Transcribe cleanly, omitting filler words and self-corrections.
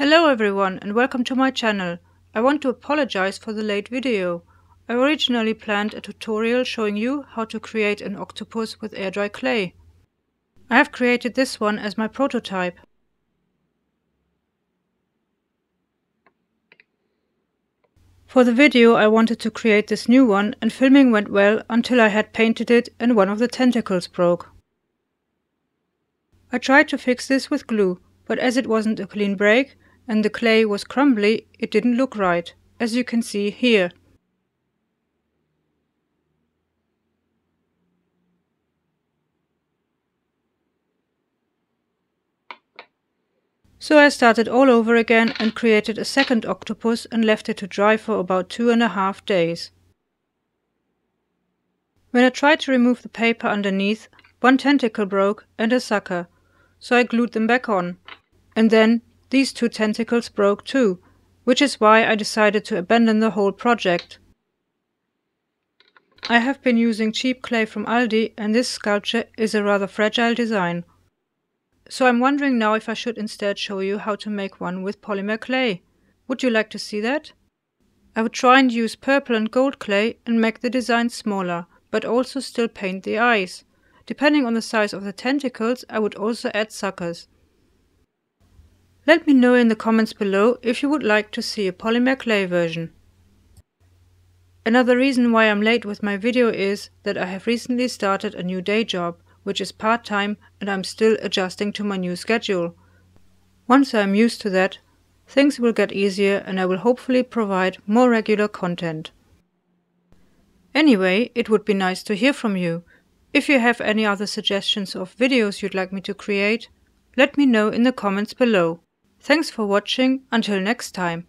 Hello everyone and welcome to my channel. I want to apologize for the late video. I originally planned a tutorial showing you how to create an octopus with air dry clay. I have created this one as my prototype. For the video I wanted to create this new one and filming went well until I had painted it and one of the tentacles broke. I tried to fix this with glue, but as it wasn't a clean break and the clay was crumbly, it didn't look right, as you can see here. So I started all over again and created a second octopus and left it to dry for about 2.5 days. When I tried to remove the paper underneath, one tentacle broke and a sucker, so I glued them back on. And then these two tentacles broke too, which is why I decided to abandon the whole project. I have been using cheap clay from Aldi and this sculpture is a rather fragile design. So I'm wondering now if I should instead show you how to make one with polymer clay. Would you like to see that? I would try and use purple and gold clay and make the design smaller, but also still paint the eyes. Depending on the size of the tentacles, I would also add suckers. Let me know in the comments below if you would like to see a polymer clay version. Another reason why I'm late with my video is that I have recently started a new day job, which is part-time, and I'm still adjusting to my new schedule. Once I'm used to that, things will get easier and I will hopefully provide more regular content. Anyway, it would be nice to hear from you. If you have any other suggestions of videos you'd like me to create, let me know in the comments below. Thanks for watching, until next time.